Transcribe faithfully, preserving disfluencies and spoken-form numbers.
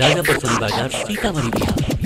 राजा परसोनी बाजार सीतामढ़ी बिहार।